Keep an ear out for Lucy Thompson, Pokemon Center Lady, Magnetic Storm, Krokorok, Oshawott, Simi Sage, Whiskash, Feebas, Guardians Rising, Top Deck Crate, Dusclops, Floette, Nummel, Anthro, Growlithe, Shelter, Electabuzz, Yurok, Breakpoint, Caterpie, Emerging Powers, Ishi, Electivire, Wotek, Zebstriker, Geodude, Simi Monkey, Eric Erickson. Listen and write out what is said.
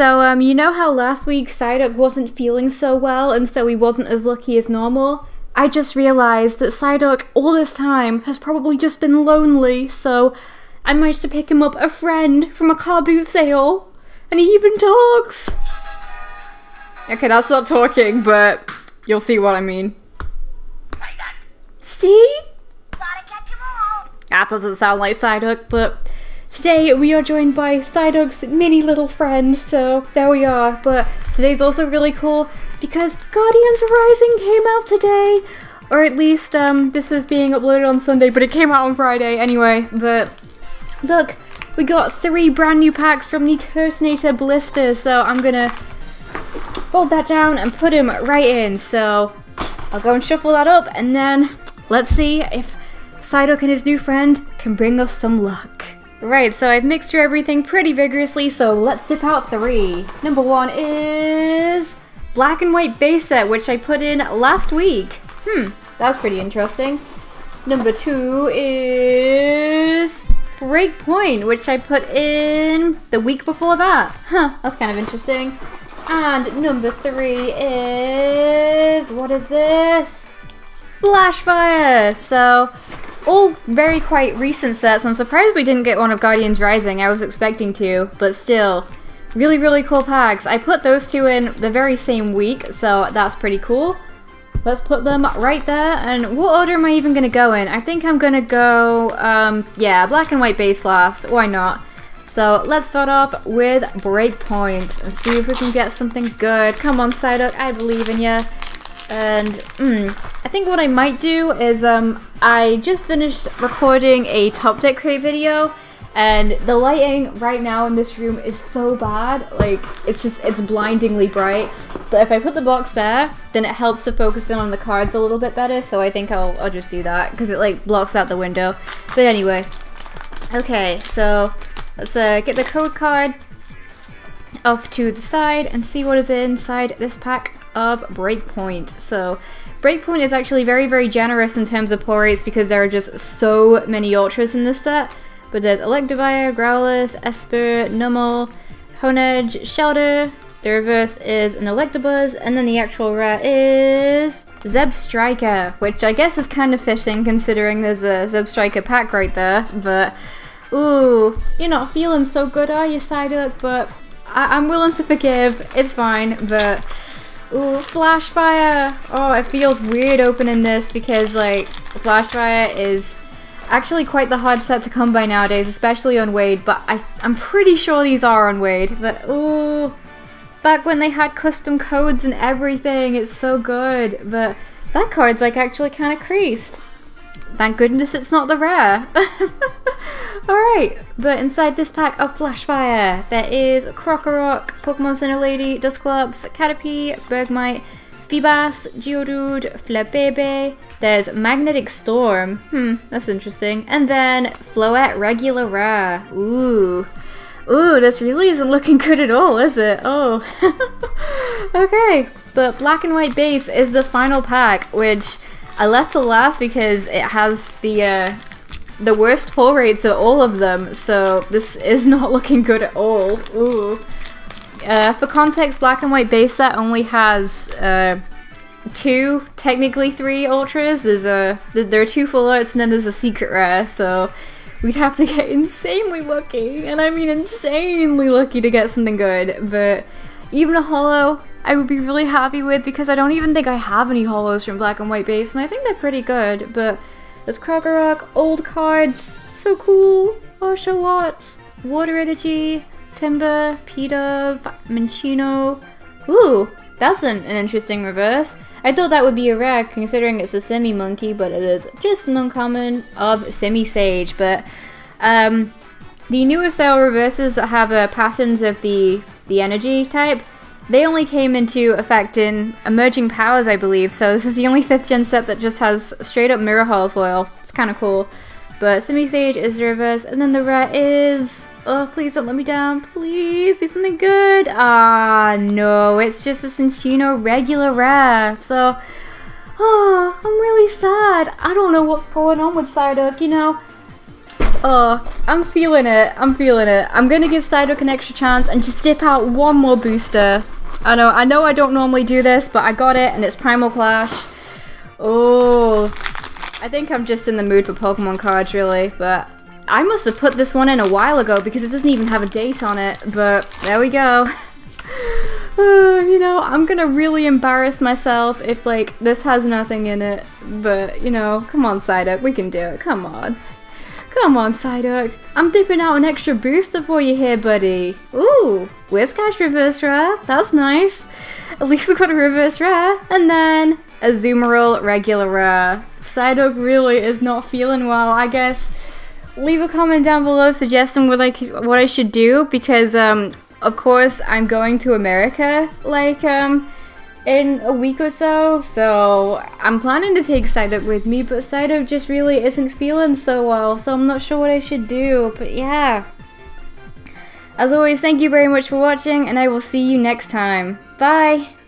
So, you know how last week Psyduck wasn't feeling so well and so he wasn't as lucky as normal? I just realized that Psyduck all this time has probably just been lonely, so I managed to pick him up a friend from a car boot sale, and he even talks! Okay, that's not talking, but you'll see what I mean. See? That doesn't sound like Psyduck, but today we are joined by Psyduck's mini little friend, so there we are. But today's also really cool because Guardians Rising came out today, or at least this is being uploaded on Sunday, but it came out on Friday anyway. But look, we got 3 brand new packs from the Turtinator Blister, so I'm gonna fold that down and put him right in. So I'll go and shuffle that up, and then let's see if Psyduck and his new friend can bring us some luck. Right, so I've mixed through everything pretty vigorously, so let's dip out 3. Number 1 is Black and White Base Set, which I put in last week. That's pretty interesting. Number 2 is Breakpoint, which I put in the week before that. That's kind of interesting. And number 3 is, what is this? Flashfire! So, all very quite recent sets. I'm surprised we didn't get one of Guardians Rising. I was expecting to, but still, really, really cool packs. I put those 2 in the very same week, so that's pretty cool. Let's put them right there, and what order am I even gonna go in? I think I'm gonna go, yeah, Black and White Base last, why not? So let's start off with Breakpoint and see if we can get something good. Come on, Psyduck, I believe in ya. And I think what I might do is I just finished recording a Top Deck Crate video, and the lighting right now in this room is so bad, like it's blindingly bright. But if I put the box there, then it helps to focus in on the cards a little bit better. So I think I'll just do that because it like blocks out the window. But anyway, okay, so let's get the code card off to the side and see what is inside this pack of Breakpoint. So Breakpoint is actually very, very generous in terms of pull rates because there are just so many ultras in this set. But there's Electivire, Growlithe, Espeon, Nummel, Honedge, Shelter. The reverse is an Electabuzz, and then the actual rare is Zebstriker, which I guess is kind of fitting considering there's a Zebstriker pack right there. But ooh, you're not feeling so good, are you, Psyduck? But I'm willing to forgive. It's fine. But ooh, Flashfire! Oh, it feels weird opening this because, like, Flashfire is actually quite the hard set to come by nowadays, especially on Wade, but I'm pretty sure these are on Wade. But ooh, back when they had custom codes and everything, it's so good. But that card's, like, actually kind of creased. Thank goodness it's not the rare. Alright, but inside this pack of Flashfire, there is Krokorok, Pokemon Center Lady, Dusclops, Caterpie, Bergmite, Feebas, Geodude, Flabebe. There's Magnetic Storm. That's interesting. And then Floette Regular Rare. Ooh. Ooh, this really isn't looking good at all, is it? Oh. Okay, but Black and White Base is the final pack, which I left to last because it has the worst pull rates of all of them, so this is not looking good at all. Ooh. For context, Black and White Base Set only has 2, technically 3 ultras. There are 2 full arts and then there's a secret rare, so we'd have to get insanely lucky, and I mean insanely lucky to get something good. But even a holo, I would be really happy with because I don't even think I have any holos from Black and White Base, and I think they're pretty good. But there's Krokorok, old cards, so cool, Oshawott, Water Energy, Timber, Pidove, Manchino. Ooh, that's an interesting reverse. I thought that would be a rare considering it's a Simi Monkey, but it is just an uncommon of Simi Sage. But the newer style reverses that have patterns of the energy type, they only came into effect in Emerging Powers, I believe, so this is the only 5th gen set that just has straight up mirror holofoil. It's kind of cool. But Simi Sage is the reverse, and then the rare is, oh, please don't let me down, please be something good. Ah, no, it's just a Cincino regular rare. So, oh, I'm really sad. I don't know what's going on with Psyduck, you know. Oh, I'm feeling it. I'm feeling it. I'm going to give Psyduck an extra chance and just dip out one more booster. I know I don't normally do this, but I got it, and it's Primal Clash. Oh, I think I'm just in the mood for Pokemon cards, really, but I must have put this one in a while ago because it doesn't even have a date on it, but there we go. You know, I'm gonna really embarrass myself if, like, this has nothing in it, but, you know, come on, Psyduck, we can do it, come on. Come on, Psyduck. I'm dipping out an extra booster for you here, buddy. Ooh, Whiskash reverse rare. That's nice. At least I got a reverse rare. And then a Azumarill regular rare. Psyduck really is not feeling well, I guess. Leave a comment down below suggesting what I should do, because, of course, I'm going to America, like, in a week or so, so I'm planning to take Psyduck with me, but Psyduck just really isn't feeling so well, so I'm not sure what I should do, but yeah. As always, thank you very much for watching, and I will see you next time. Bye!